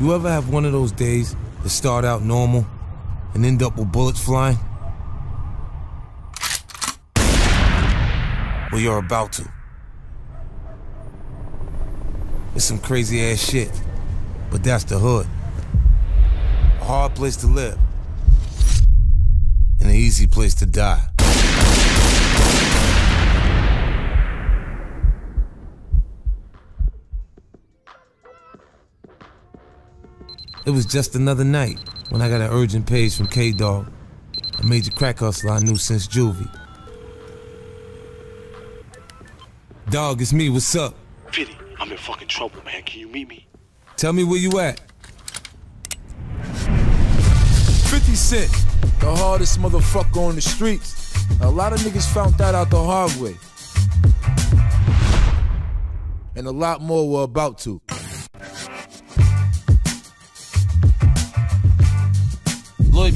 You ever have one of those days that start out normal and end up with bullets flying? Well, you're about to. It's some crazy ass shit, but that's the hood. A hard place to live and an easy place to die. It was just another night when I got an urgent page from K-Dawg, a major crack hustler I knew since juvie. Dawg, it's me, what's up? 50, I'm in fucking trouble, man. Can you meet me? Tell me where you at. 50 Cent, the hardest motherfucker on the streets. Now, a lot of niggas found that out the hard way. And a lot more were about to.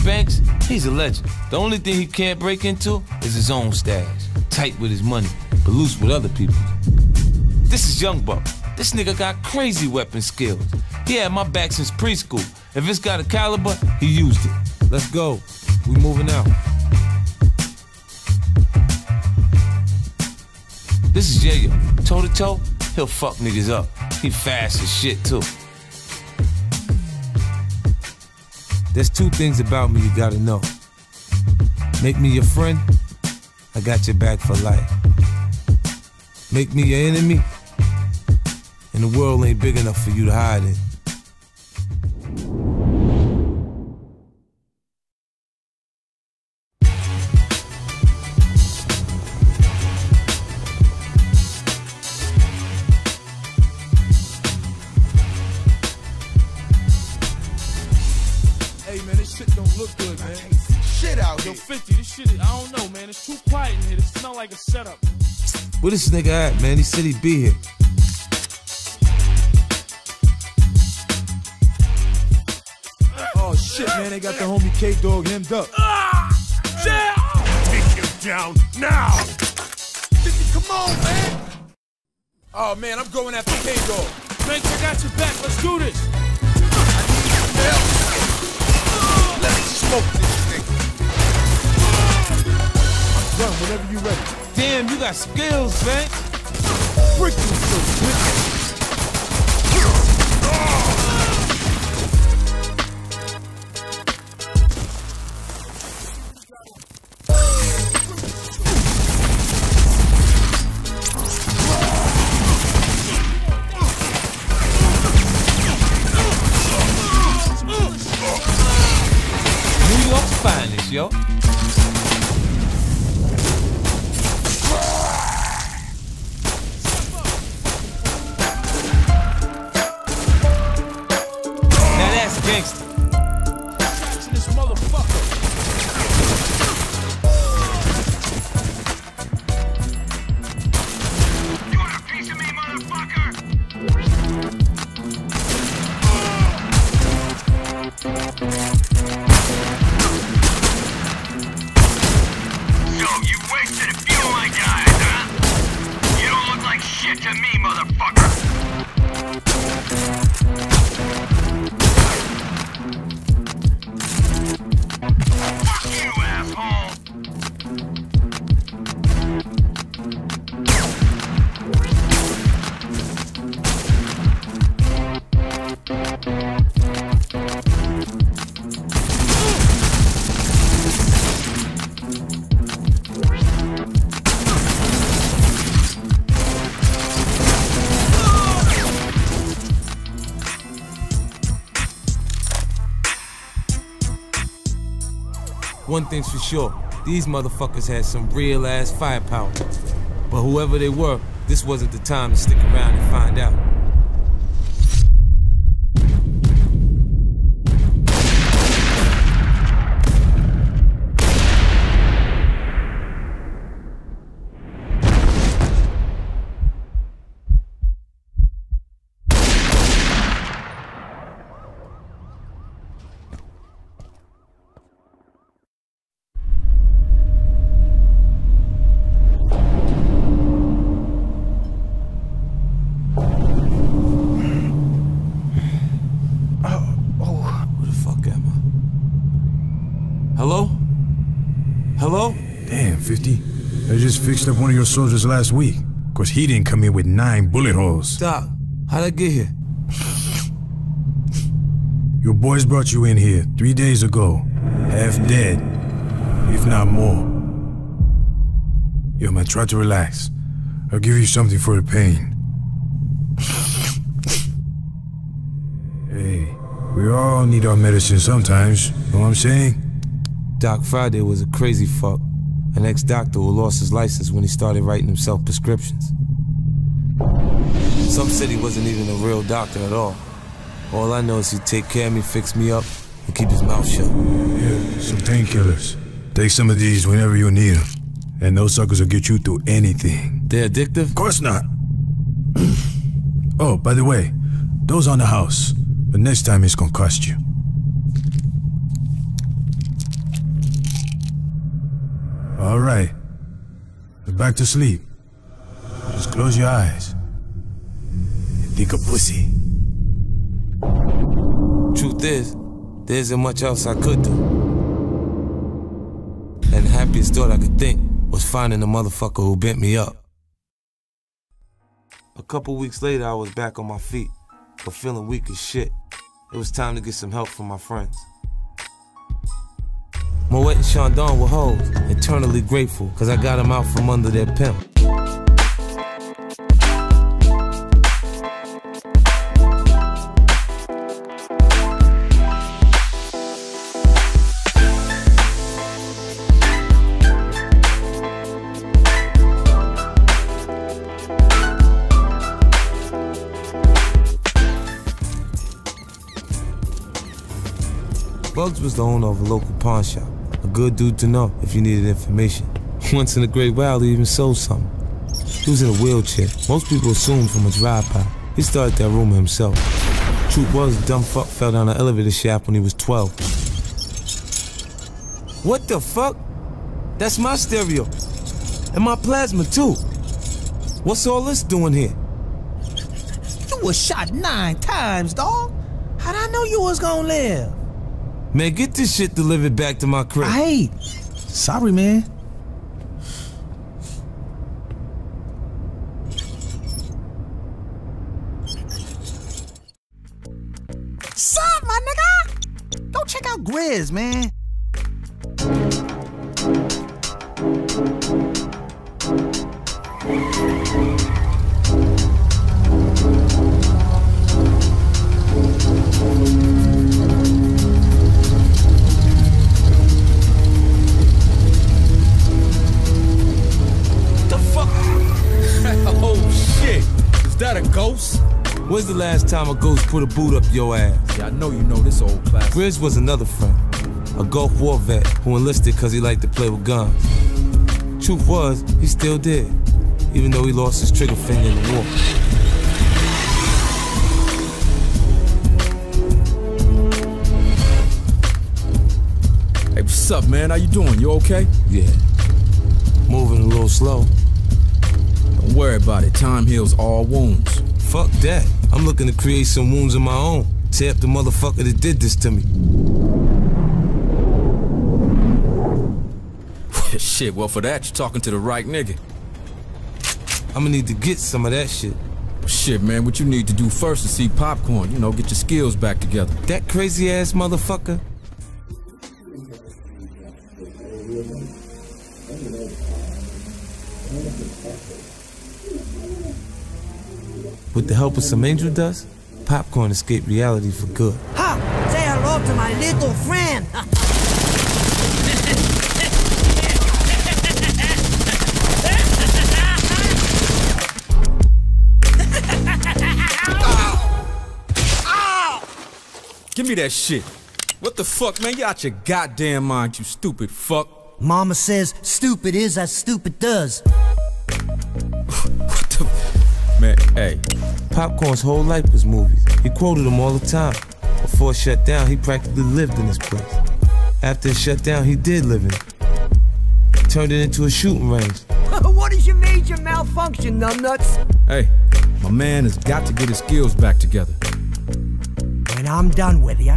Banks, he's a legend. The only thing he can't break into is his own stash. Tight with his money, but loose with other people. This is Young Buck. This nigga got crazy weapon skills. He had my back since preschool. If it's got a caliber, he used it. Let's go. We moving out. This is j-Yo. Toe to toe, he'll fuck niggas up. He fast as shit too. There's two things about me you gotta know. Make me your friend, I got your back for life. Make me your enemy, and the world ain't big enough for you to hide in. Like a setup. Where this nigga at, man? He said he'd be here. Oh shit, man, they got the homie K-Dawg hemmed up. Yeah. Take him down now. 50, come on, man. Oh man, I'm going after K-Dawg. Banks, I got your back. Let's do this. Let me smoke this nigga. Run whenever you ready. Damn, you got skills, man. Freaking so quick. New York's finest, yo. One thing's for sure, these motherfuckers had some real ass firepower. But whoever they were, this wasn't the time to stick around and find out. 50. I just fixed up one of your soldiers last week, cause he didn't come in with 9 bullet holes. Doc, how'd I get here? Your boys brought you in here 3 days ago, half dead, if not more. Yo, man, try to relax. I'll give you something for the pain. Hey, we all need our medicine sometimes, know what I'm saying? Doc Friday was a crazy fuck. An ex-doctor who lost his license when he started writing himself prescriptions. Some said he wasn't even a real doctor at all. All I know is he'd take care of me, fix me up, and keep his mouth shut. Yeah, some painkillers. Take some of these whenever you need them. And those suckers will get you through anything. They're addictive? Of course not. Oh, by the way, those on the house. But next time it's gonna cost you. All right. Back to sleep. Just close your eyes and think of pussy. Truth is, there isn't much else I could do. And the happiest thought I could think was finding the motherfucker who bent me up. A couple weeks later, I was back on my feet, but feeling weak as shit. It was time to get some help from my friends. Moet and Chandon were hoes, eternally grateful, cause I got them out from under their pimp. Bugs was the owner of a local pawn shop. A good dude to know if you needed information. Once in a great while, he even sold something. He was in a wheelchair. Most people assumed from a drive-by. He started that rumor himself. Truth was, dumb fuck fell down an elevator shaft when he was 12. What the fuck? That's my stereo. And my plasma, too. What's all this doing here? You was shot 9 times, dawg. How'd I know you was gonna live? Man, get this shit delivered back to my crib. Hey, sorry, man. Sup, my nigga? Go check out Grizz, man. When's the last time a ghost put a boot up your ass? Yeah, I know you know this old class. Grizz was another friend, a Gulf War vet who enlisted because he liked to play with guns. Truth was, he still did, even though he lost his trigger finger in the war. Hey, what's up, man? How you doing? You okay? Yeah. Moving a little slow. Don't worry about it. Time heals all wounds. Fuck that. I'm looking to create some wounds of my own. Tear up the motherfucker that did this to me. Shit, well for that, you're talking to the right nigga. I'ma need to get some of that shit. Shit, man, what you need to do first is see Popcorn. You know, get your skills back together. That crazy ass motherfucker? With the help of some angel dust, Popcorn escaped reality for good. Ha! Say hello to my little friend! Give me that shit. What the fuck, man? You out your goddamn mind, you stupid fuck. Mama says stupid is as stupid does. What the... Man, hey. Popcorn's whole life was movies. He quoted them all the time. Before it shut down, he practically lived in this place. After it shut down, he did live in it. Turned it into a shooting range. What is your major malfunction, numbnuts? Hey, my man has got to get his skills back together. When I'm done with you,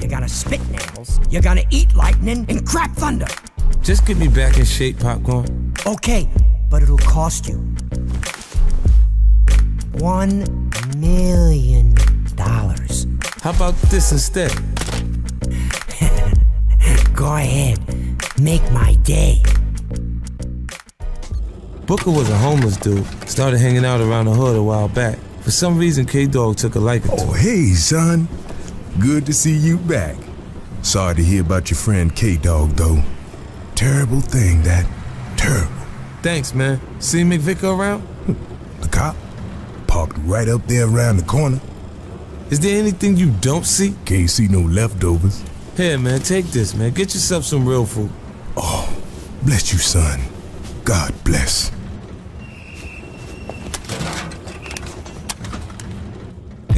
you're gonna spit nails, you're gonna eat lightning, and crack thunder. Just get me back in shape, Popcorn. Okay, but it'll cost you $1 million. How about this instead? Go ahead, make my day. Booker was a homeless dude, started hanging out around the hood a while back. For some reason, K-Dawg took a liking to him. Oh, hey, son. Good to see you back. Sorry to hear about your friend K-Dawg, though. Terrible thing, that. Terrible. Thanks, man. See McVicar around? The cop? Parked right up there around the corner. Is there anything you don't see? Can't see no leftovers. Here, man, take this, man. Get yourself some real food. Oh, bless you, son. God bless.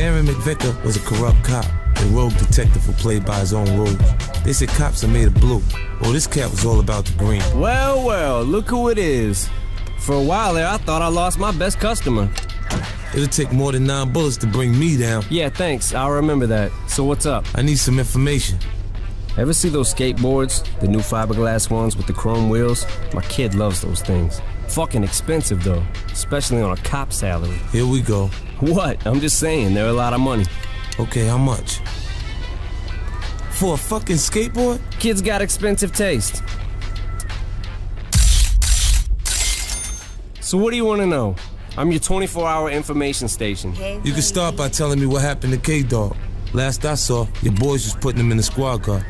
Aaron McVicar was a corrupt cop, a rogue detective who played by his own rules. They said cops are made of blue. Well, this cat was all about the green. Well, well, look who it is. For a while there, I thought I lost my best customer. It'll take more than 9 bullets to bring me down. Yeah, thanks. I'll remember that. So what's up? I need some information. Ever see those skateboards? The new fiberglass ones with the chrome wheels? My kid loves those things. Fucking expensive, though. Especially on a cop salary. Here we go. What? I'm just saying, they're a lot of money. Okay, how much? For a fucking skateboard? Kids got expensive taste. So what do you want to know? I'm your 24-hour information station. You can start by telling me what happened to K-Dawg. Last I saw, your boys was putting him in the squad car.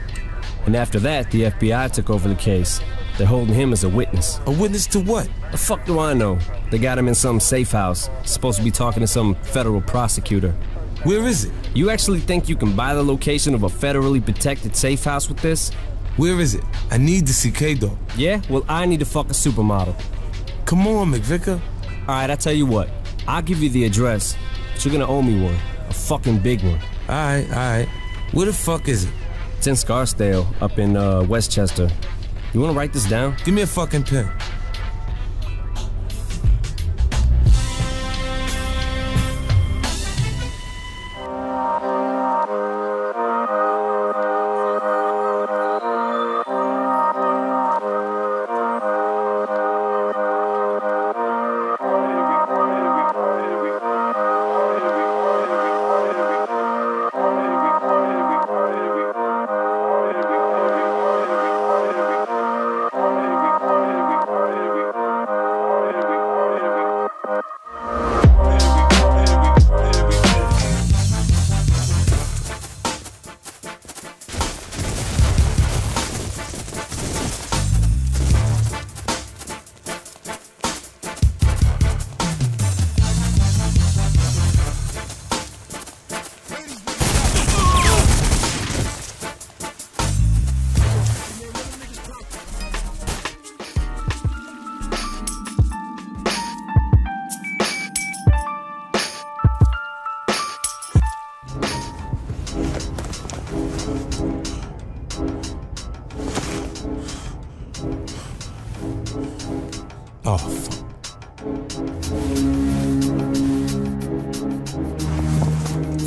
And after that, the FBI took over the case. They're holding him as a witness. A witness to what? The fuck do I know? They got him in some safe house. Supposed to be talking to some federal prosecutor. Where is it? You actually think you can buy the location of a federally protected safe house with this? Where is it? I need to see K-Dawg. Yeah? Well, I need to fuck a supermodel. Come on, McVicar. Alright, I tell you what. I'll give you the address, but you're gonna owe me one. A fucking big one. Alright, alright. Where the fuck is it? It's in Scarsdale, up in Westchester. You wanna write this down? Give me a fucking pen.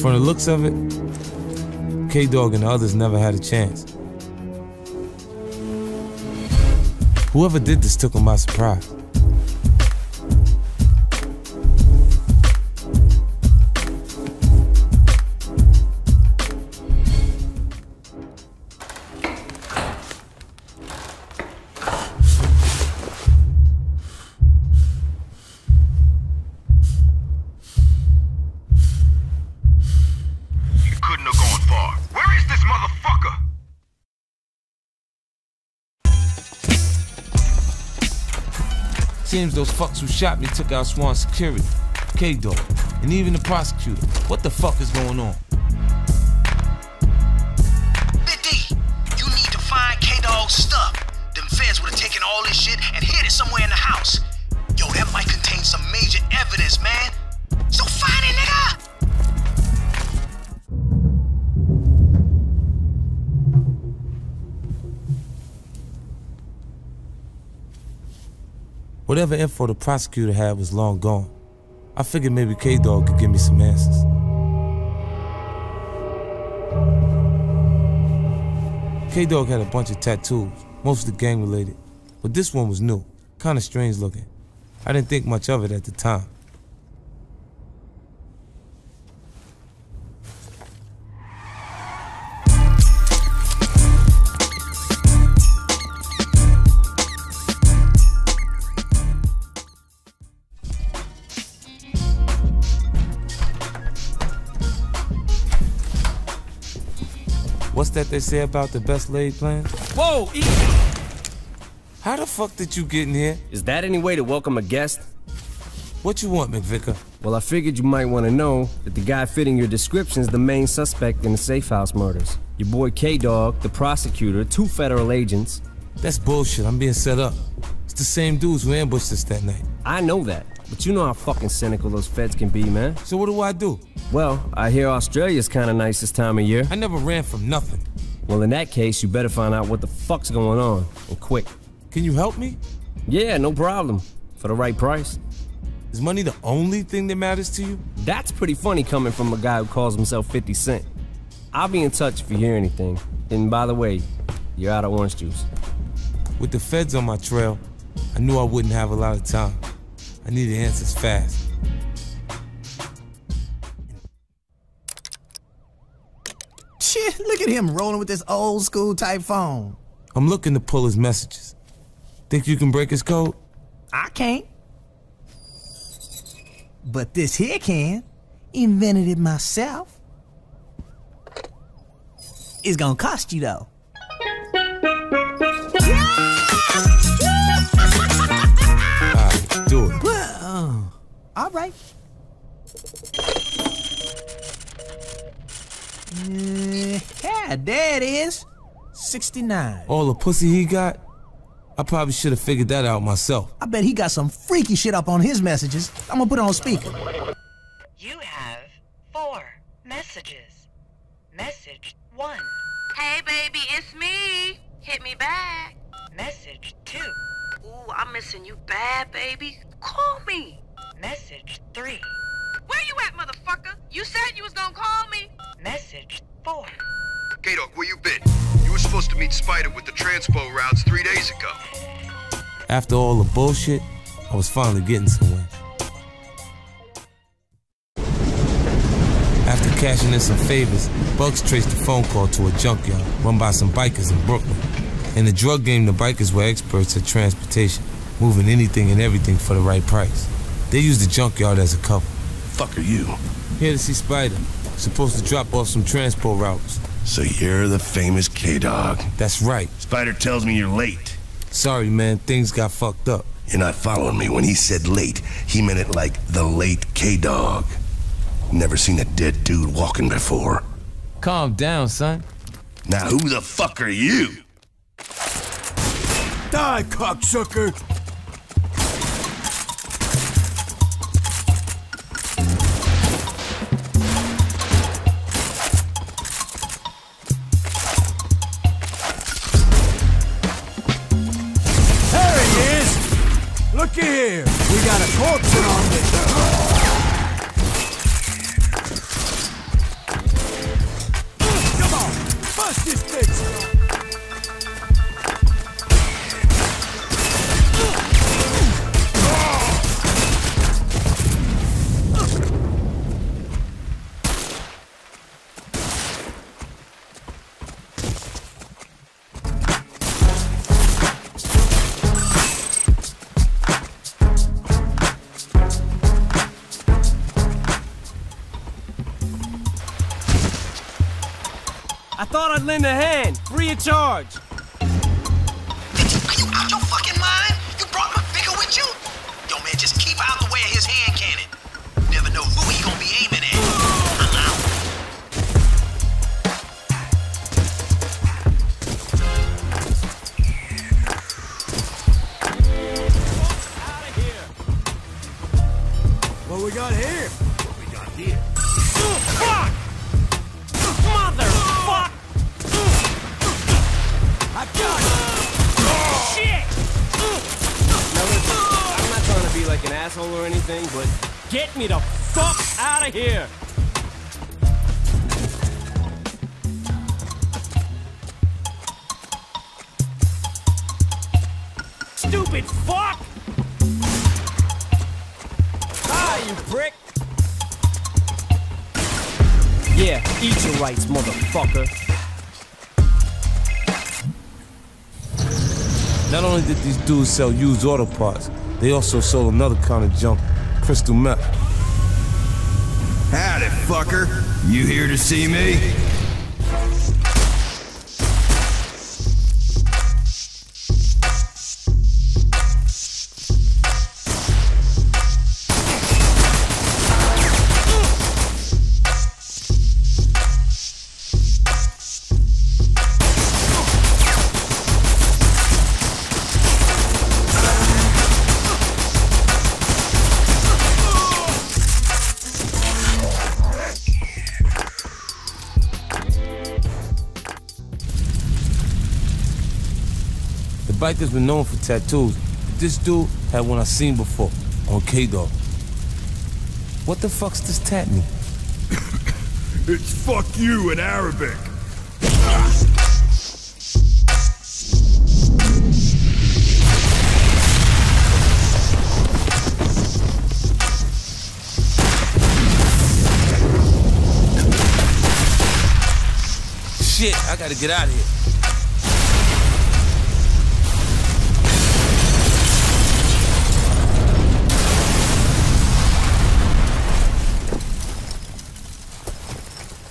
From the looks of it, K-Dawg and the others never had a chance. Whoever did this took them by surprise. Seems those fucks who shot me took out Swan Security, K-Dawg, and even the prosecutor. What the fuck is going on? Big D, you need to find K-Dawg's stuff. Them feds would have taken all this shit and hid it somewhere in the house. Yo, that might contain some major evidence, man. So find it, nigga! Whatever info the prosecutor had was long gone. I figured maybe K-Dawg could give me some answers. K-Dawg had a bunch of tattoos, mostly gang related. But this one was new, kind of strange looking. I didn't think much of it at the time. What's that they say about the best laid plans? Whoa, easy! How the fuck did you get in here? Is that any way to welcome a guest? What you want, McVicar? Well, I figured you might want to know that the guy fitting your description is the main suspect in the safe house murders. Your boy K-Dawg, the prosecutor, 2 federal agents. That's bullshit, I'm being set up. It's the same dudes who ambushed us that night. I know that, but you know how fucking cynical those feds can be, man. So what do I do? Well, I hear Australia's kind of nice this time of year. I never ran from nothing. Well, in that case, you better find out what the fuck's going on, and quick. Can you help me? Yeah, no problem. For the right price. Is money the only thing that matters to you? That's pretty funny coming from a guy who calls himself 50 Cent. I'll be in touch if you hear anything. And by the way, you're out of orange juice. With the feds on my trail, I knew I wouldn't have a lot of time. I needed answers fast. Look at him rolling with this old school type phone. I'm looking to pull his messages. Think you can break his code? I can't. But this here can. Invented it myself. It's gonna cost you though. Alright, do it. Alright. Yeah, there it is. 69. All the pussy he got? I probably should have figured that out myself. I bet he got some freaky shit up on his messages. I'm gonna put it on speaker. You have 4 messages. Message 1. Hey baby, it's me. Hit me back. Message 2. Ooh, I'm missing you bad, baby. Call me. Message 3. Where you at, motherfucker? You said you was gonna call me. Message 4. K-Dawg, where you been? You were supposed to meet Spider with the transpo routes 3 days ago. After all the bullshit, I was finally getting somewhere. After cashing in some favors, Bugs traced a phone call to a junkyard run by some bikers in Brooklyn. In the drug game, the bikers were experts at transportation, moving anything and everything for the right price. They used the junkyard as a cover. Fuck are you? Here to see Spider. Supposed to drop off some transport routes. So you're the famous K-Dawg. That's right. Spider tells me you're late. Sorry, man. Things got fucked up. You're not following me. When he said late, he meant it like the late K-Dawg. Never seen a dead dude walking before. Calm down, son. Now who the fuck are you? Die, cocksucker! Look here, we got a corpse on this. Come on, bust this bitch. Thought I'd lend a hand, free of charge. Are you out your fucking mind? You brought McVicar with you? Yo, man, just keep out the way of his hand cannon. Never know who he gonna be aiming at. I'm out of here. What we got here? What we got here? Fuck! I got it! Oh, shit! Now listen, I'm not trying to be like an asshole or anything, but get me the fuck out of here! bitch! Fuck! Ah, you prick! Yeah, eat your rights, motherfucker. Not only did these dudes sell used auto parts, they also sold another kind of junk, crystal meth. Howdy, fucker. You here to see me? Bikers been known for tattoos, but this dude had one I seen before on K-Dawg. What the fuck's this tat mean? It's fuck you in Arabic. Shit, I gotta get out of here.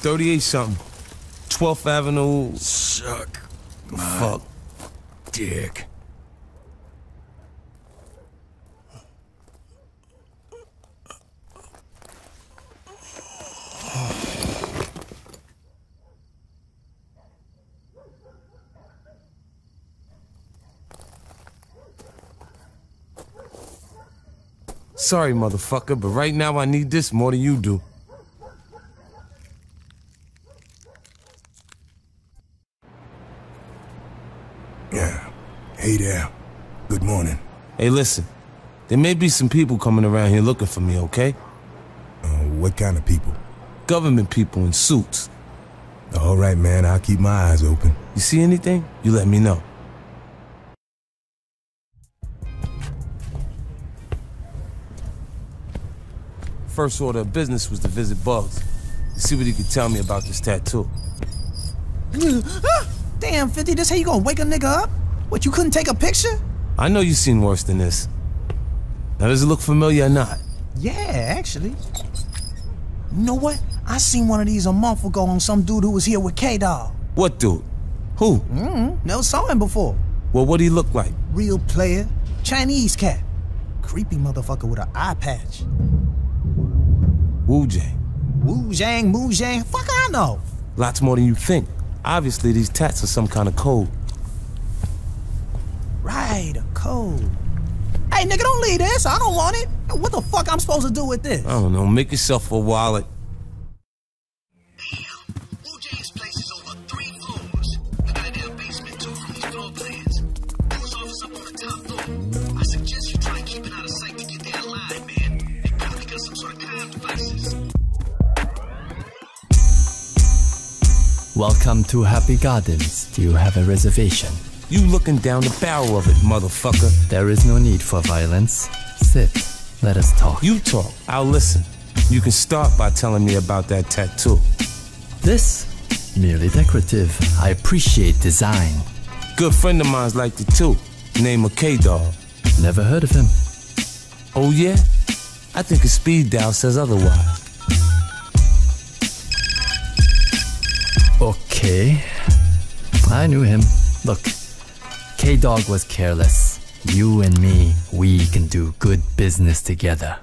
$38-something. 12th Avenue. Suck my fuck dick. Sorry, motherfucker, but right now I need this more than you do. Hey there. Good morning. Hey, listen. There may be some people coming around here looking for me, okay? What kind of people? Government people in suits. All right, man. I'll keep my eyes open. You see anything? You let me know. First order of business was to visit Bugs to see what he could tell me about this tattoo. Damn, 50, this how you gonna wake a nigga up? What, you couldn't take a picture? I know you've seen worse than this. Now, does it look familiar or not? Yeah, actually. You know what? I seen one of these a month ago on some dude who was here with K-Dawg. What dude? Who? Never saw him before. Well, what'd he look like? Real player. Chinese cat. Creepy motherfucker with an eye patch. Wu-Jang. Wu-Jang, Mu-Jang. Fuck I know. Lots more than you think. Obviously, these tats are some kind of code. Right, a code. Hey, nigga, don't leave this. I don't want it. What the fuck I'm supposed to do with this? I don't know. Make yourself a wallet. Damn. Wu-Jang's place is over 3 floors. I got a damn basement, too, from these floor plans. Who's office up on the top floor? I suggest you try and keep it out of sight to get there alive, man. They probably got some sort of time devices. Welcome to Happy Gardens. Do you have a reservation? You looking down the barrel of it, motherfucker. There is no need for violence. Sit. Let us talk. You talk. I'll listen. You can start by telling me about that tattoo. This? Merely decorative. I appreciate design. Good friend of mine's liked it too. Name of K-Dawg. Never heard of him. Oh yeah? I think a speed dial says otherwise. Okay. I knew him. Look. K-Dawg was careless. You and me, we can do good business together.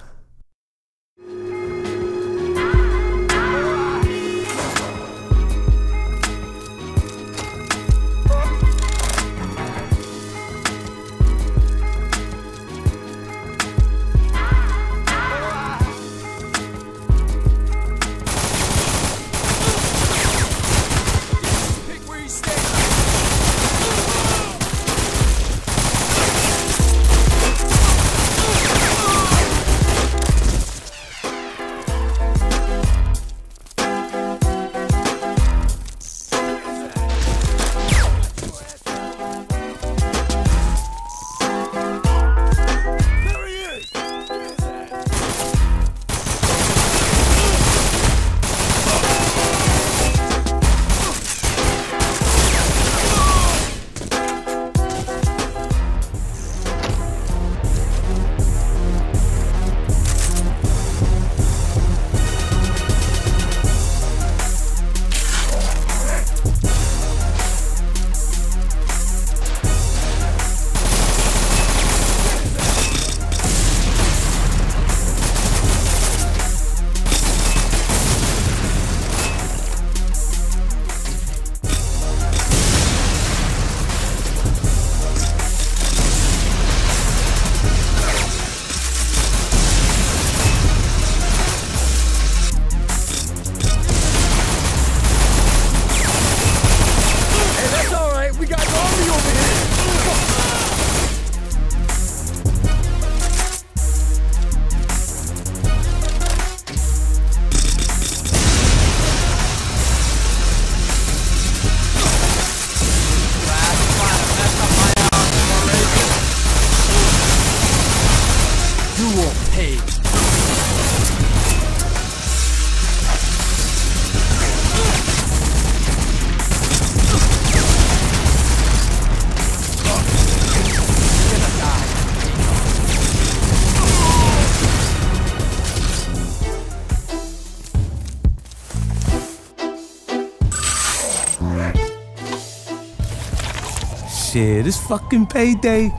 shit, it's fucking payday.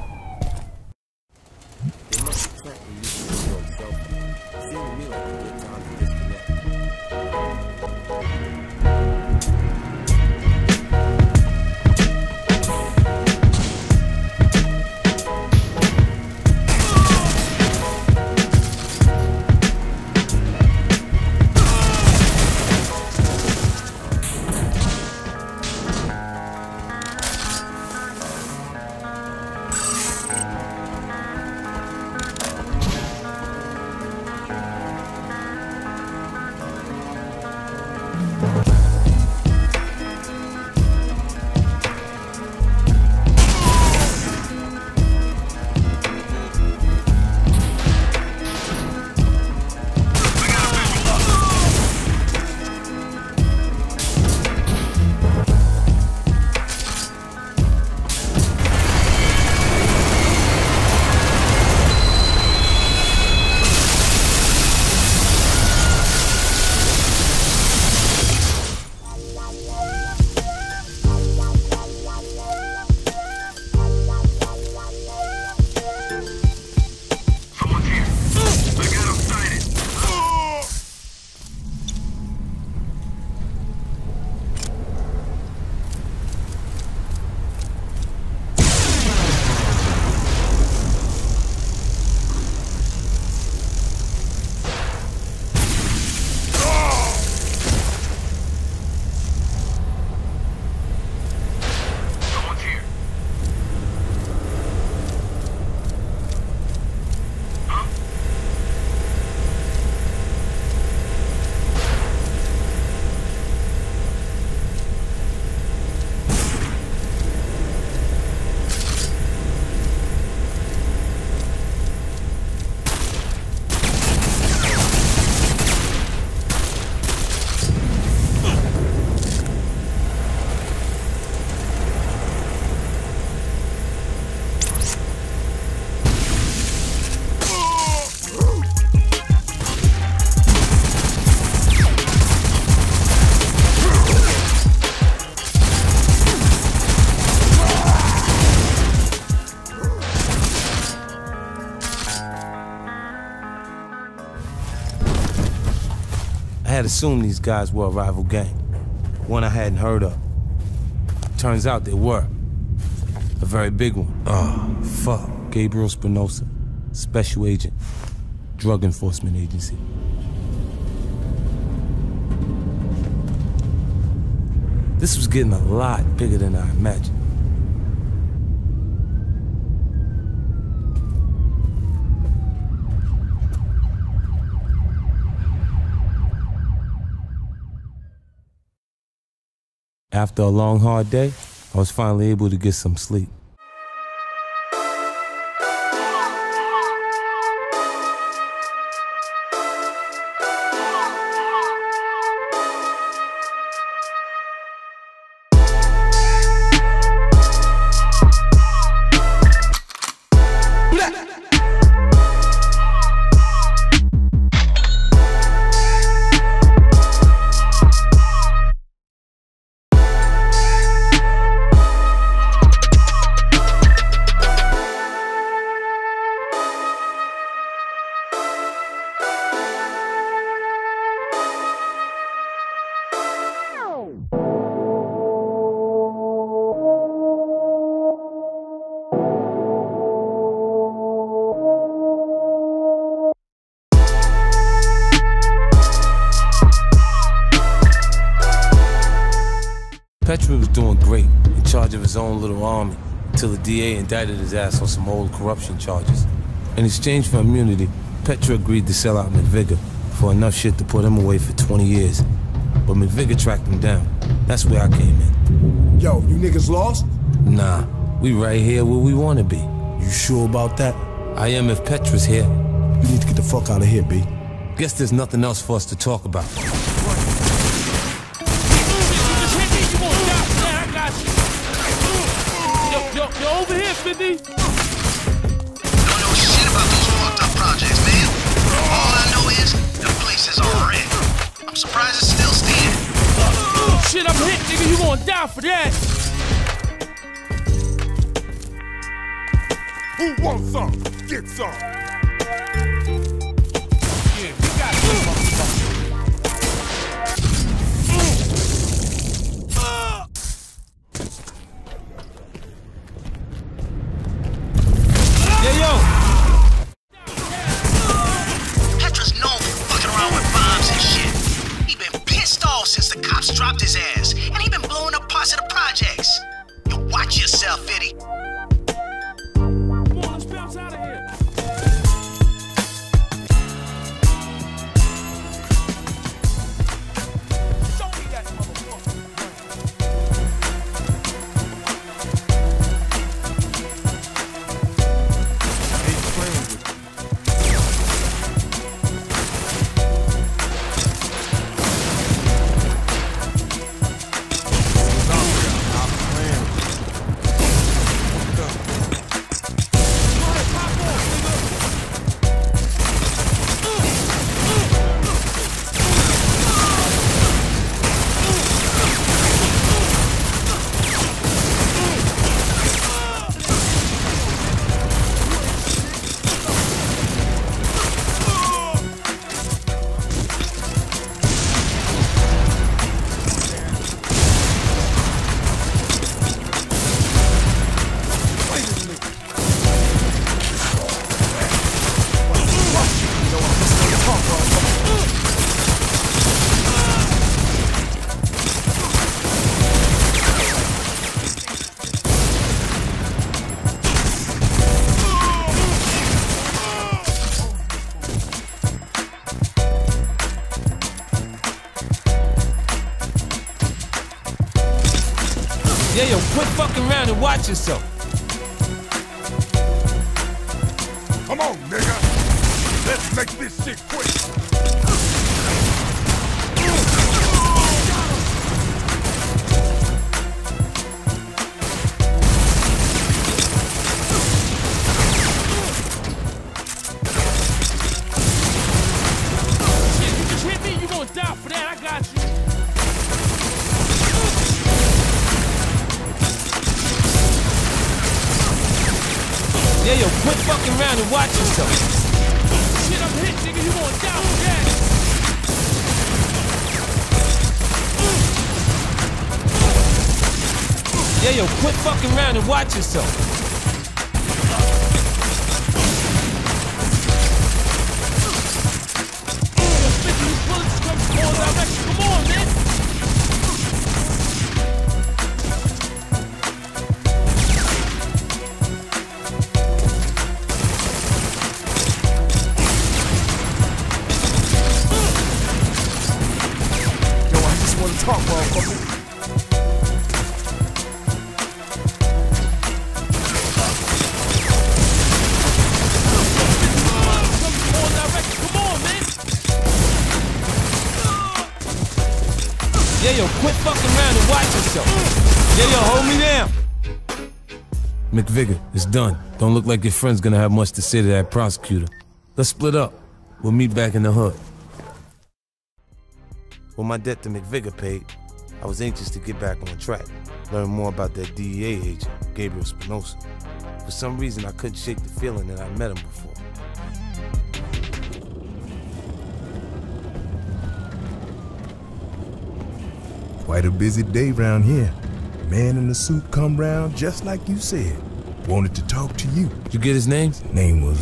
I had assumed these guys were a rival gang, one I hadn't heard of. Turns out they were. A very big one. Oh, fuck. Gabriel Spinoza, special agent, drug enforcement agency. This was getting a lot bigger than I imagined. After a long, hard day, I was finally able to get some sleep. Petra was doing great, in charge of his own little army, until the DA indicted his ass on some old corruption charges. In exchange for immunity, Petra agreed to sell out McVicar for enough shit to put him away for 20 years. But McVicar tracked him down. That's where I came in. Yo, you niggas lost? Nah, we right here where we want to be. You sure about that? I am if Petra's here. You need to get the fuck out of here, B. Guess there's nothing else for us to talk about. Over here, 50! I don't know shit about those fucked up projects, man. All I know is the places are red. I'm surprised it's still standing. Shit, I'm hit, nigga. You gonna die for that? Who wants some? Get some. Yeah, we got this motherfucker. Yeah, yo. Petra's known for fucking around with bombs and shit. He been pissed off since the cops dropped his ass, and he been blowing up parts of the projects. You watch yourself, Eddie. And watch yourself. Come on, nigga. Let's make this shit quick. Shit, you just hit me? You gonna die for that? I got you. Yeah, yo, quit fucking around and watch yourself. Shit, I'm hit, nigga. You gonna die with that? Yeah, yo, quit fucking around and watch yourself. Yo, stick these bullets come from all directions. Come on, man. McVicar, it's done. Don't look like your friend's gonna have much to say to that prosecutor. Let's split up. We'll meet back in the hood. When my debt to McVicar paid, I was anxious to get back on track, learn more about that DEA agent, Gabriel Spinoza. For some reason, I couldn't shake the feeling that I met him before. Quite a busy day round here. Man in the suit come round just like you said. Wanted to talk to you. Did you get his name? His name was,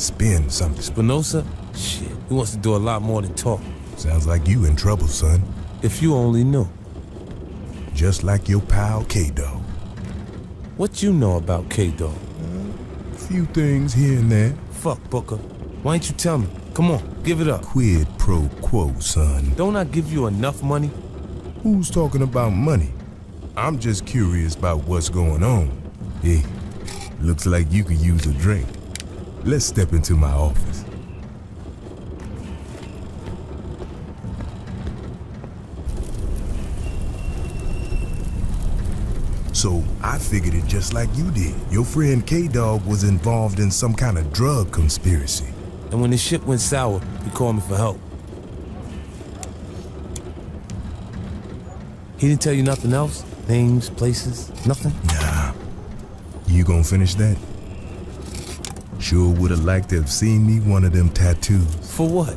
Spin something. Spinoza? Shit, he wants to do a lot more than talk. Sounds like you in trouble, son. If you only knew. Just like your pal, K-Dawg. What you know about K-Dawg? A few things here and there. Fuck, Booker. Why ain't you tell me? Come on, give it up. Quid pro quo, son. Don't I give you enough money? Who's talking about money? I'm just curious about what's going on. Hey, looks like you could use a drink. Let's step into my office. So I figured it just like you did. Your friend K-Dawg was involved in some kind of drug conspiracy. And when the shit went sour, he called me for help. He didn't tell you nothing else? Names, places, nothing? Nah. You gonna finish that? Sure would have liked to have seen me one of them tattoos. For what?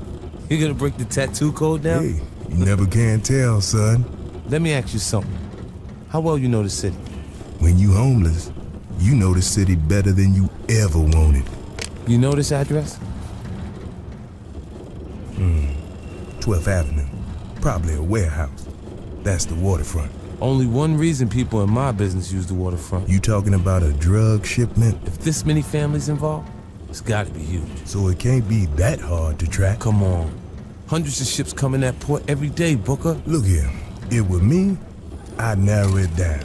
You're gonna break the tattoo code now? Hey, you never can tell, son. Let me ask you something. How well you know the city? When you homeless, you know the city better than you ever wanted. You know this address? 12th Avenue. Probably a warehouse. That's the waterfront. Only one reason people in my business use the waterfront. You talking about a drug shipment? If this many families involved, it's gotta be huge. So it can't be that hard to track. Come on. Hundreds of ships come in that port every day, Booker. Look here. It were me, I'd narrow it down.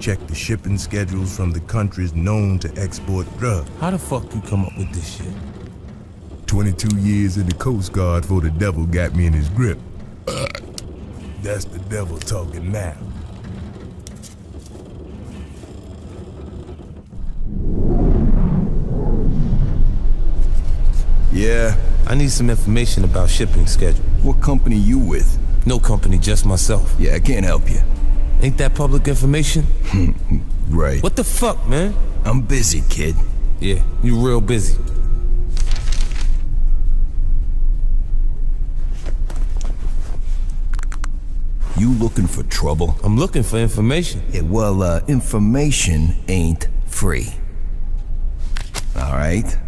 Check the shipping schedules from the countries known to export drugs. How the fuck you come up with this shit? 22 years in the Coast Guard before the devil got me in his grip. That's the devil talking now. Yeah, I need some information about shipping schedule. What company you with? No company, just myself. Yeah, I can't help you. Ain't that public information? Right. What the fuck, man? I'm busy, kid. Yeah, you real busy. You looking for trouble? I'm looking for information. Yeah, well, information ain't free. All right.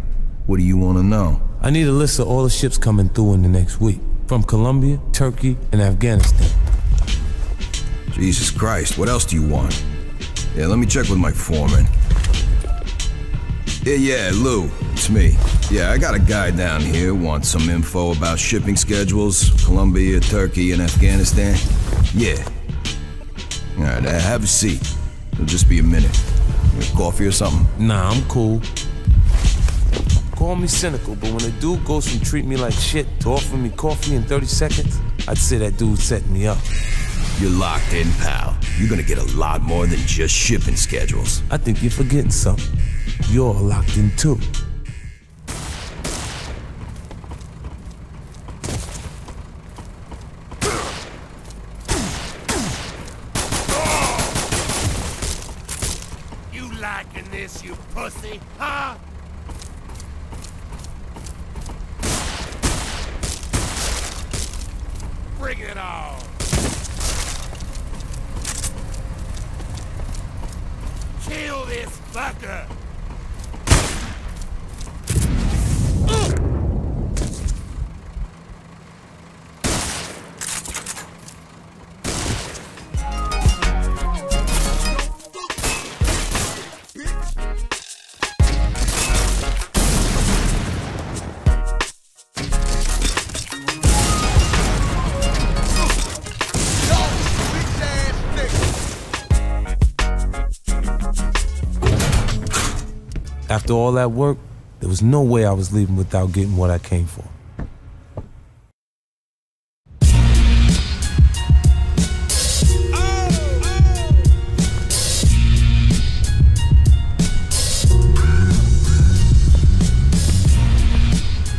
What do you want to know? I need a list of all the ships coming through in the next week. From Colombia, Turkey, and Afghanistan. Jesus Christ, what else do you want? Yeah, let me check with my foreman. Yeah, Lou, it's me. Yeah, I got a guy down here wants some info about shipping schedules, Colombia, Turkey, and Afghanistan. Yeah. All right, have a seat. It'll just be a minute. You have coffee or something? Nah, I'm cool. Call me cynical, but when a dude goes from treat me like shit to offer me coffee in 30 seconds, I'd say that dude set me up. You're locked in, pal. You're gonna get a lot more than just shipping schedules. I think you're forgetting something. You're locked in too. You liking this, you pussy, huh? Bring it on! Kill this fucker! After all that work, there was no way I was leaving without getting what I came for.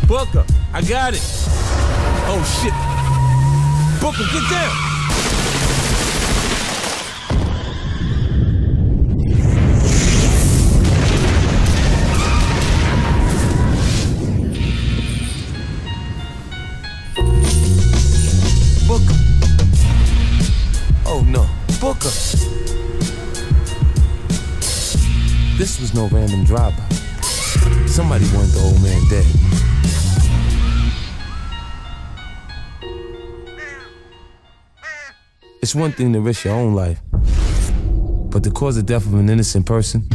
Booker, I got it. Oh shit. Booker, get down. This was no random drive-by. Somebody wanted the old man dead. It's one thing to risk your own life, but to cause the death of an innocent person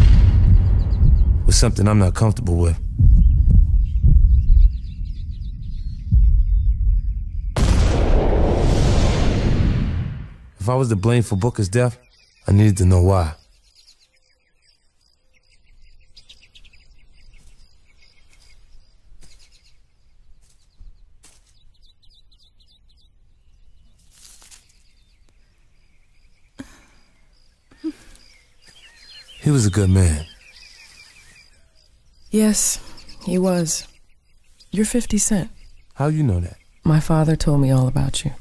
was something I'm not comfortable with. If I was to blame for Booker's death, I needed to know why. He was a good man. Yes, he was. You're 50 Cent. How you know that? My father told me all about you.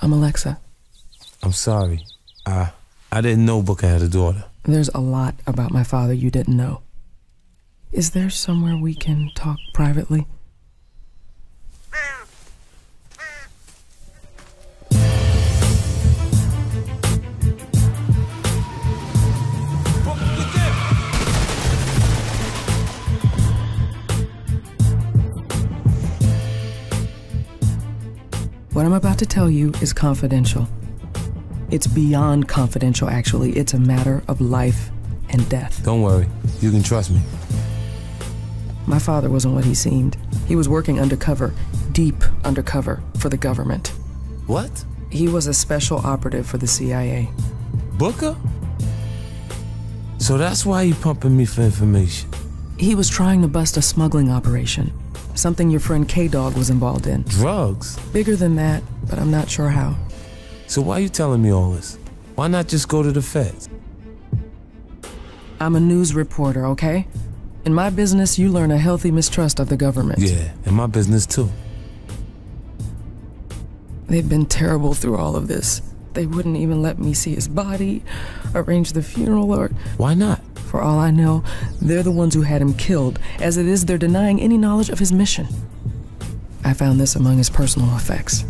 I'm Alexa. I'm sorry. I didn't know Booker had a daughter. There's a lot about my father you didn't know. Is there somewhere we can talk privately? What I'm about to tell you is confidential. It's beyond confidential, actually. It's a matter of life and death. Don't worry. You can trust me. My father wasn't what he seemed. He was working undercover, deep undercover, for the government. What? He was a special operative for the CIA. Booker? So that's why you pumping me for information? He was trying to bust a smuggling operation. Something your friend K-Dawg was involved in. Drugs? Bigger than that, but I'm not sure how. So why are you telling me all this? Why not just go to the feds? I'm a news reporter, okay? In my business, you learn a healthy mistrust of the government. Yeah, in my business too. They've been terrible through all of this. They wouldn't even let me see his body, arrange the funeral, or... Why not? For all I know, they're the ones who had him killed. As it is, they're denying any knowledge of his mission. I found this among his personal effects.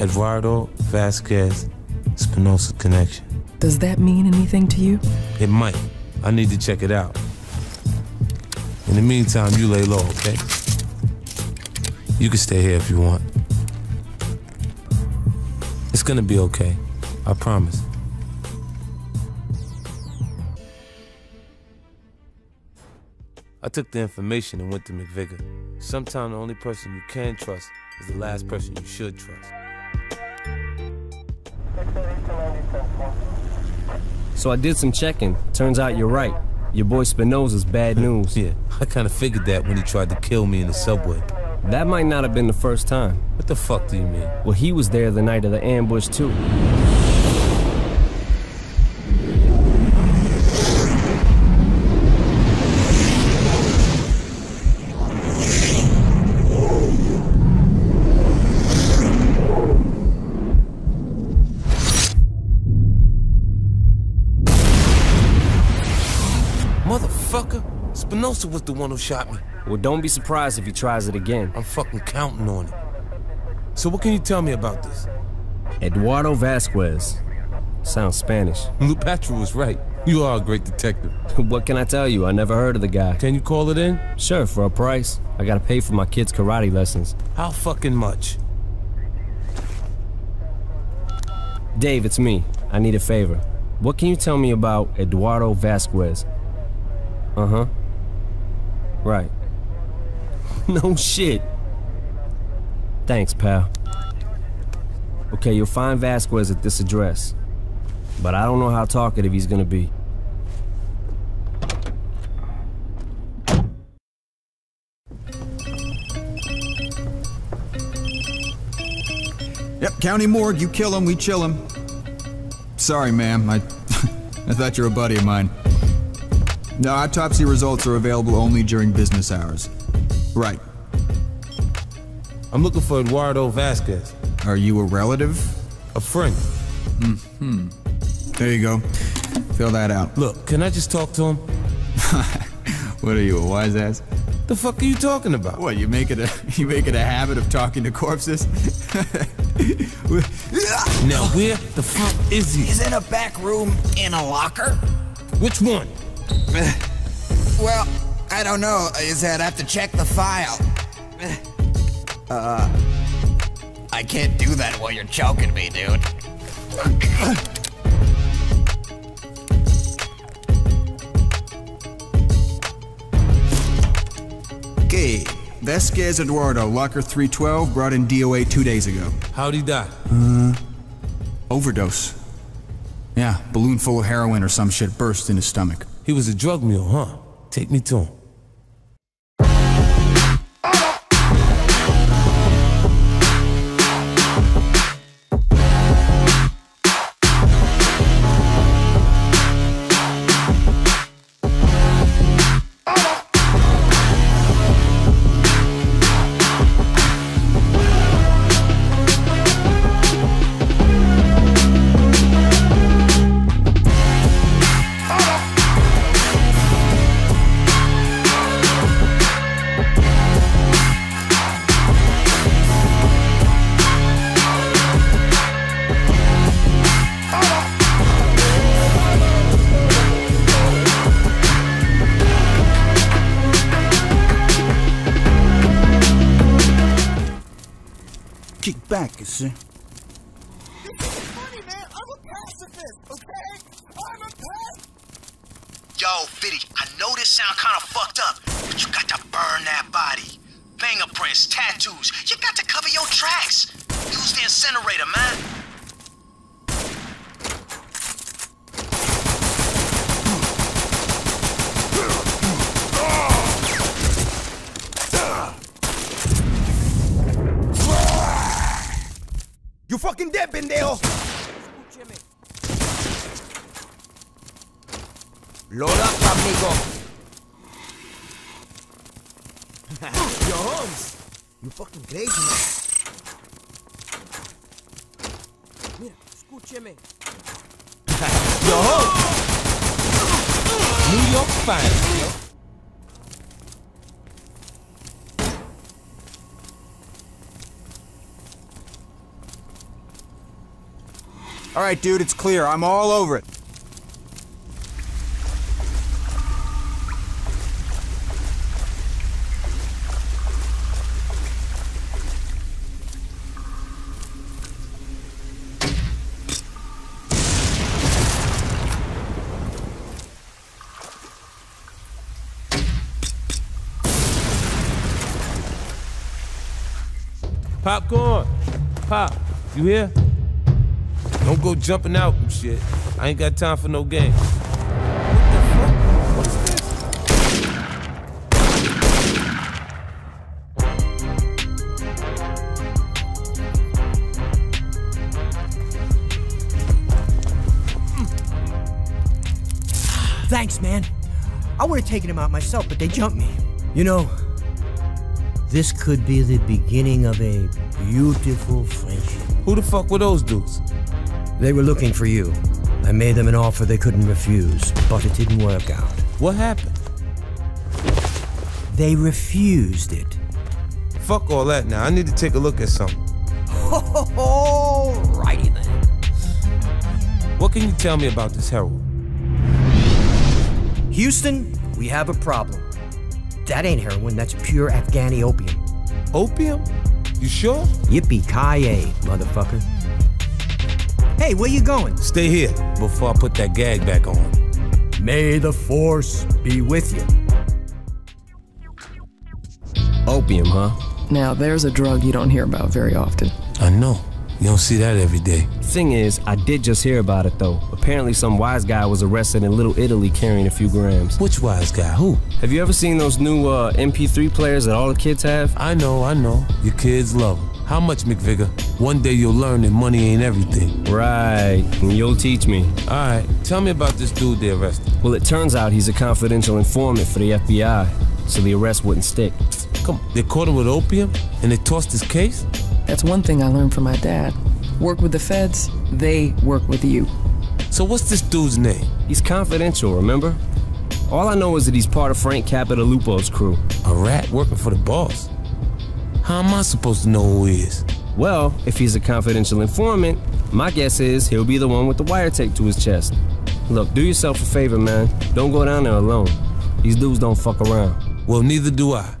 Eduardo Vasquez Spinoza connection. Does that mean anything to you? It might. I need to check it out. In the meantime, you lay low, okay? You can stay here if you want. It's gonna be okay. I promise. I took the information and went to McVicar. Sometimes the only person you can trust is the last person you should trust. So I did some checking. Turns out you're right. Your boy Spinoza's bad news. Yeah, I kind of figured that when he tried to kill me in the subway. That might not have been the first time. What the fuck do you mean? Well, he was there the night of the ambush, too. Spinoza was the one who shot me. Well, don't be surprised if he tries it again. I'm fucking counting on it. So what can you tell me about this? Eduardo Vasquez. Sounds Spanish. Lou Petra was right. You are a great detective. What can I tell you? I never heard of the guy. Can you call it in? Sure, for a price. I gotta pay for my kids' karate lessons. How fucking much? Dave, it's me. I need a favor. What can you tell me about Eduardo Vasquez? Uh-huh. Right. No shit. Thanks, pal. Okay, you'll find Vasquez at this address. But I don't know how talkative he's gonna be. Yep, county morgue, you kill him, we chill him. Sorry, ma'am. I thought you were a buddy of mine. No, autopsy results are available only during business hours. Right. I'm looking for Eduardo Vasquez. Are you a relative? A friend. Mm-hmm. There you go. Fill that out. Look, can I just talk to him? What are you, a wise ass? The fuck are you talking about? What, you make it a habit of talking to corpses? Now, where the fuck is he? He's in a back room in a locker. Which one? Well, I don't know. I'd have to check the file. I can't do that while you're choking me, dude. Okay, Vasquez Eduardo, locker 312, brought in DOA 2 days ago. How'd he die? Overdose. Yeah, balloon full of heroin or some shit burst in his stomach. He was a drug mule, huh? Take me to him. back, you see. This is funny, man. I'm a pacifist, okay? I'm a pacifist. Yo, 50, I know this sound kind of fucked up, but you got to burn that body. Fingerprints, tattoos, you got to cover your tracks. Use the incinerator, man. You fucking dead, pendejo! Load up, amigo! Yo, Holmes! You fucking crazy, man! Mira, escúcheme! Yo, Holmes! New York fine, yo! All right, dude, it's clear. I'm all over it. Popcorn. Pop, you here? Don't go jumping out and shit. I ain't got time for no game. What the fuck? What's this? Thanks, man. I would have taken him out myself, but they jumped me. You know, this could be the beginning of a beautiful friendship. Who the fuck were those dudes? They were looking for you. I made them an offer they couldn't refuse, but it didn't work out. What happened? They refused it. Fuck all that now. I need to take a look at something. Alrighty then. What can you tell me about this heroin? Houston, we have a problem. That ain't heroin, that's pure Afghani opium. Opium? You sure? Yippee-ki-yay, motherfucker. Hey, where you going? Stay here before I put that gag back on. May the force be with you. Opium, huh? Now, there's a drug you don't hear about very often. I know. You don't see that every day. Thing is, I did just hear about it, though. Apparently, some wise guy was arrested in Little Italy carrying a few grams. Which wise guy? Who? Have you ever seen those new MP3 players that all the kids have? I know. Your kids love them. How much, McVicar? One day you'll learn that money ain't everything. Right, and you'll teach me. All right, tell me about this dude they arrested. Well, it turns out he's a confidential informant for the FBI, so the arrest wouldn't stick. Come on. They caught him with opium, and they tossed his case? That's one thing I learned from my dad. Work with the feds, they work with you. So what's this dude's name? He's confidential, remember? All I know is that he's part of Frank Capitano Lupo's crew. A rat working for the boss? How am I supposed to know who he is? Well, if he's a confidential informant, my guess is he'll be the one with the wire taped to his chest. Look, do yourself a favor, man. Don't go down there alone. These dudes don't fuck around. Well, neither do I.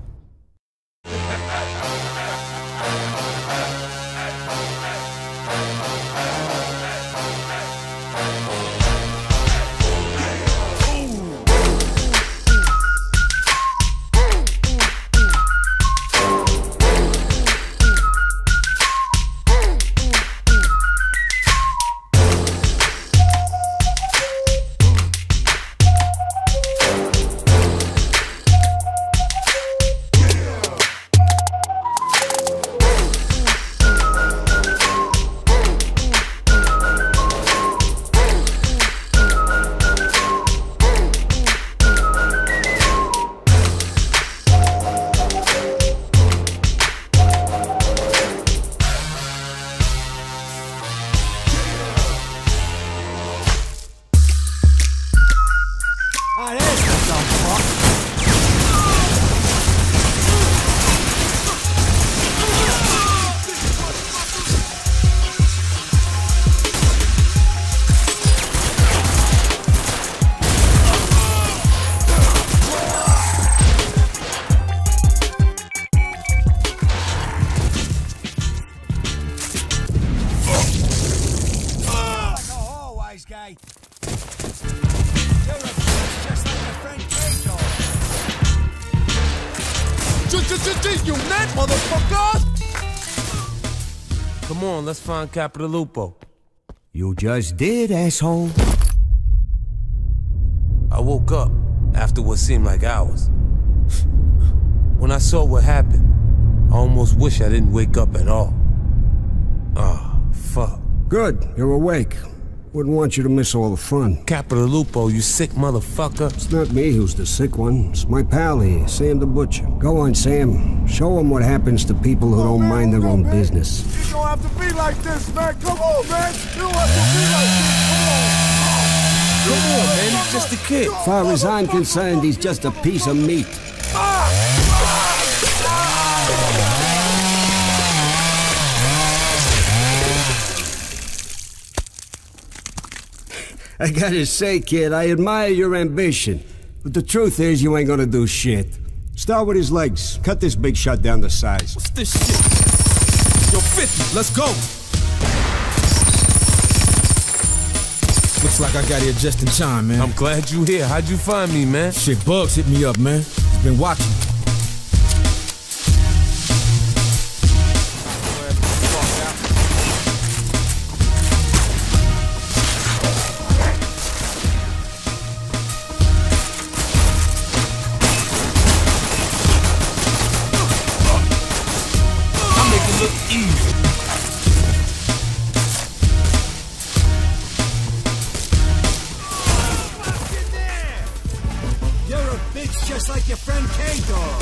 is you meant, motherfuckers? Come on, let's find Capitano Lupo. You just did, asshole. I woke up after what seemed like hours. When I saw what happened, I almost wish I didn't wake up at all. Ah, oh, fuck. Good, you're awake. Wouldn't want you to miss all the fun. Capitano Lupo, you sick motherfucker. It's not me who's the sick one. It's my pal here, Sam the Butcher. Go on, Sam. Show him what happens to people who don't mind their own business. You don't have to be like this, man. Come on, man. You don't have to be like this. Come on. Come on, man, he's just a kid. As far as I'm concerned, he's just a piece of meat. I gotta say, kid, I admire your ambition. But the truth is, you ain't gonna do shit. Start with his legs. Cut this big shot down to size. What's this shit? Yo, 50, let's go! Looks like I got here just in time, man. I'm glad you here. How'd you find me, man? Shit, Bugs hit me up, man. He's been watching. I make it look easy. Just like your friend K-Dawg. Oh,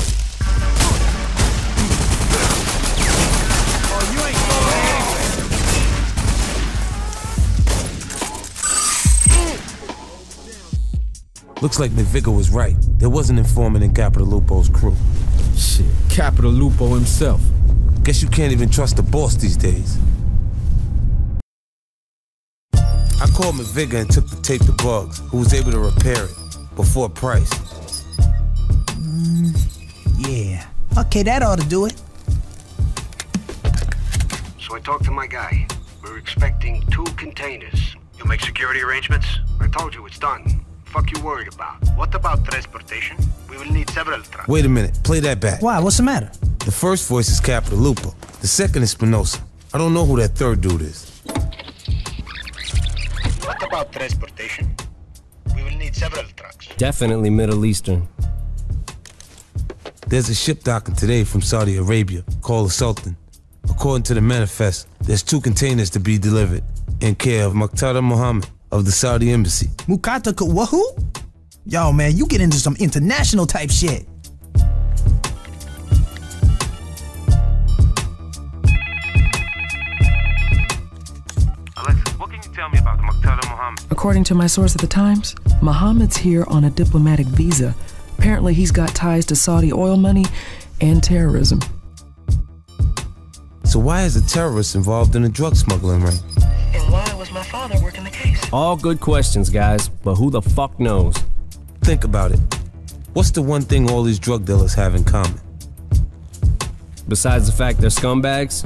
you ain't going anywhere. Looks like McVicar was right. There was an informant in Capitano Lupo's crew. Shit, Capitano Lupo himself. Guess you can't even trust the boss these days. I called McVicar and took the tape to Bugs, who was able to repair it, but for a price. Yeah. Okay, that ought to do it. So I talked to my guy. We're expecting 2 containers. You'll make security arrangements? I told you it's done. Fuck you worried about. What about transportation? We will need several trucks. Wait a minute. Play that back. Why? What's the matter? The first voice is Capitano Lupo. The second is Spinoza. I don't know who that third dude is. What about transportation? We will need several trucks. Definitely Middle Eastern. There's a ship docking today from Saudi Arabia called the Sultan. According to the manifest, there's 2 containers to be delivered in care of Muqtada Muhammad of the Saudi embassy. Muqtada wahoo? Yo, man, you get into some international type shit. Alexis, what can you tell me about Muqtada Muhammad? According to my source at the Times, Muhammad's here on a diplomatic visa. Apparently, he's got ties to Saudi oil money and terrorism. So why is a terrorist involved in a drug smuggling ring? And why was my father working the case? All good questions, guys, but who the fuck knows? Think about it. What's the one thing all these drug dealers have in common? Besides the fact they're scumbags?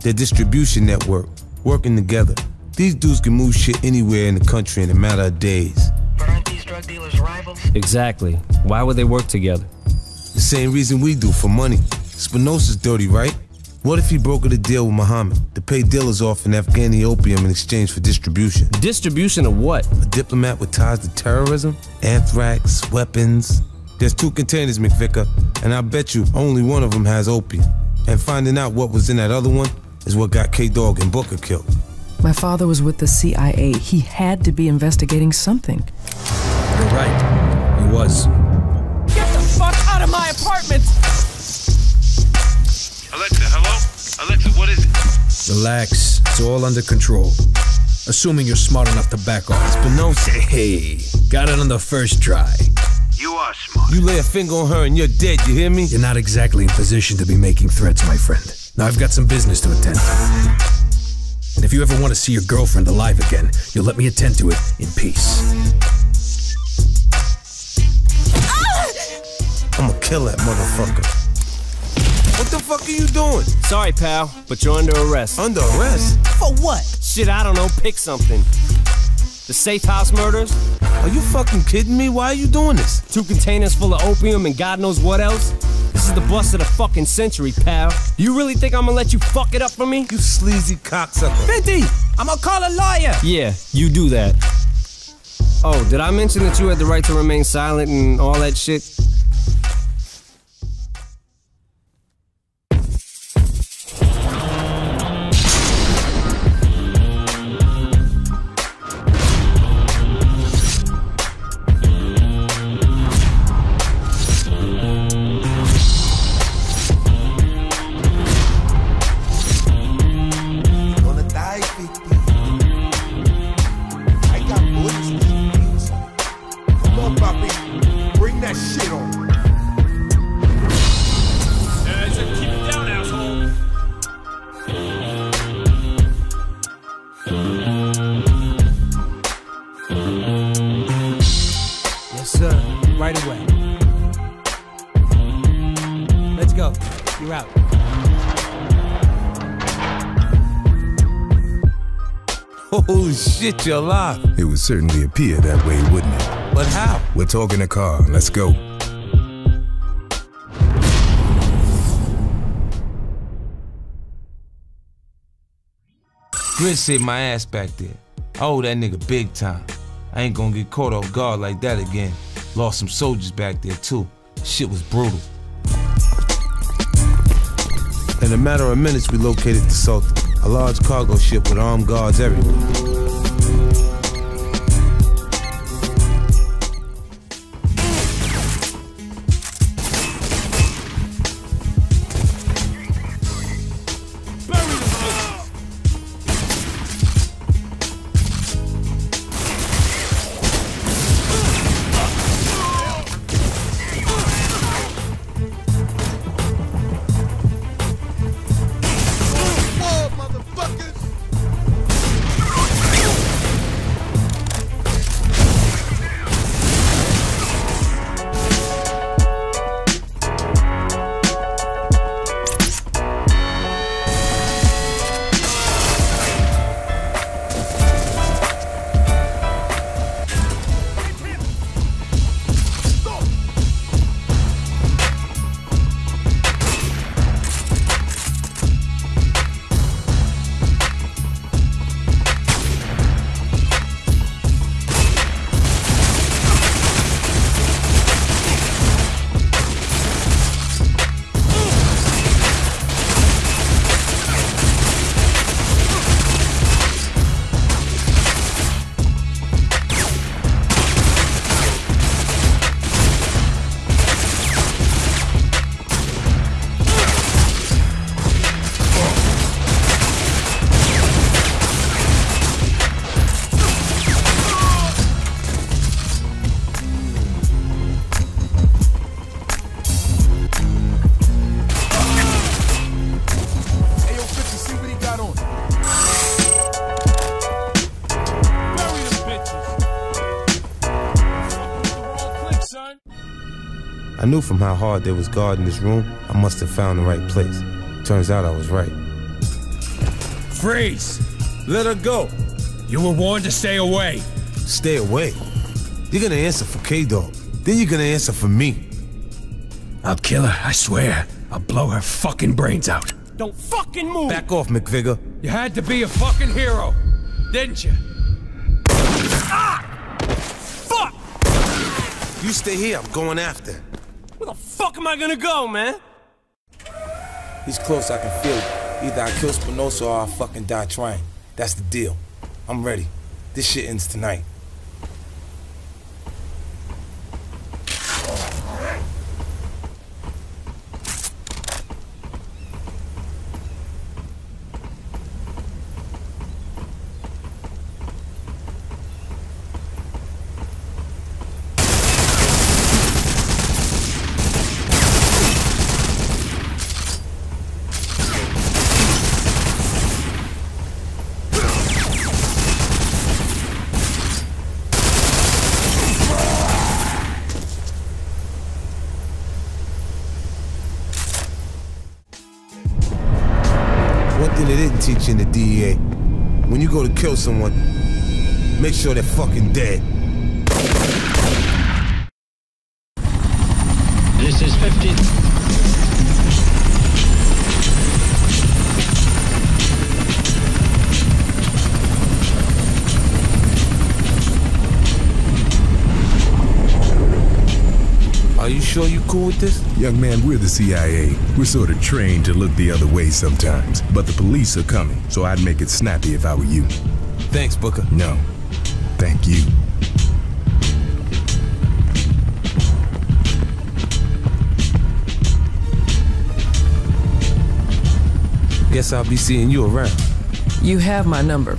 Their distribution network, working together. These dudes can move shit anywhere in the country in a matter of days. But aren't these drug dealers rivals? Exactly. Why would they work together? The same reason we do, for money. Spinoza's dirty, right? What if he brokered a deal with Muhammad to pay dealers off in Afghani opium in exchange for distribution? Distribution of what? A diplomat with ties to terrorism, anthrax, weapons. There's 2 containers, McVicar, and I bet you only one of them has opium. And finding out what was in that other one is what got K-Dawg and Booker killed. My father was with the CIA. He had to be investigating something. You're right. He was. Get the fuck out of my apartment! Alexa, hello? Alexa, what is it? Relax. It's all under control. Assuming you're smart enough to back off. Spinoza, hey. Got it on the first try. You are smart. You lay a finger on her and you're dead, you hear me? You're not exactly in position to be making threats, my friend. Now I've got some business to attend to. And if you ever want to see your girlfriend alive again, you'll let me attend to it in peace. Ah! I'm gonna kill that motherfucker. What the fuck are you doing? Sorry, pal, but you're under arrest. Under arrest? For what? Shit, I don't know. Pick something. The safe house murders? Are you fucking kidding me? Why are you doing this? 2 containers full of opium and God knows what else? This is the bust of the fucking century, pal. You really think I'm gonna let you fuck it up for me? You sleazy cocksucker. 50! I'm gonna call a lawyer! Yeah, you do that. Oh, did I mention that you had the right to remain silent and all that shit? Shit, you're alive. It would certainly appear that way, wouldn't it? But how? We're talking a car. Let's go. Grizz saved my ass back there. I owe that nigga big time. I ain't gonna get caught off guard like that again. Lost some soldiers back there, too. Shit was brutal. In a matter of minutes, we located the Sultan, a large cargo ship with armed guards everywhere. I knew from how hard they was guarding this room, I must have found the right place. Turns out I was right. Freeze! Let her go! You were warned to stay away. Stay away? You're gonna answer for K-Dawg. Then you're gonna answer for me. I'll kill her, I swear. I'll blow her fucking brains out. Don't fucking move! Back off, McVicar. You had to be a fucking hero, didn't you? Ah! Fuck! You stay here, I'm going after. Where the fuck am I gonna go, man? He's close, I can feel it. Either I kill Spinoza or I fucking die trying. That's the deal. I'm ready. This shit ends tonight. Teaching the DEA, when you go to kill someone, Make sure they're fucking dead. This is 50. Are you sure you cool with this? Young man, we're the CIA. We're sort of trained to look the other way sometimes, but the police are coming, so I'd make it snappy if I were you. Thanks, Booker. No, thank you. Guess I'll be seeing you around. You have my number.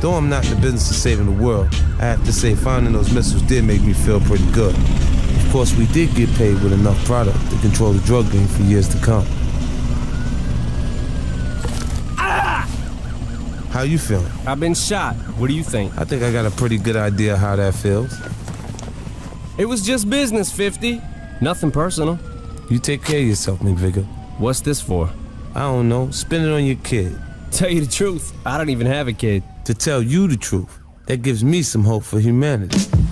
Though I'm not in the business of saving the world, I have to say finding those missiles did make me feel pretty good. Of course, we did get paid with enough product to control the drug game for years to come. Ah! How you feeling? I've been shot. What do you think? I think I got a pretty good idea how that feels. It was just business, 50. Nothing personal. You take care of yourself, McVicar. What's this for? I don't know. Spend it on your kid. Tell you the truth, I don't even have a kid. To tell you the truth, that gives me some hope for humanity.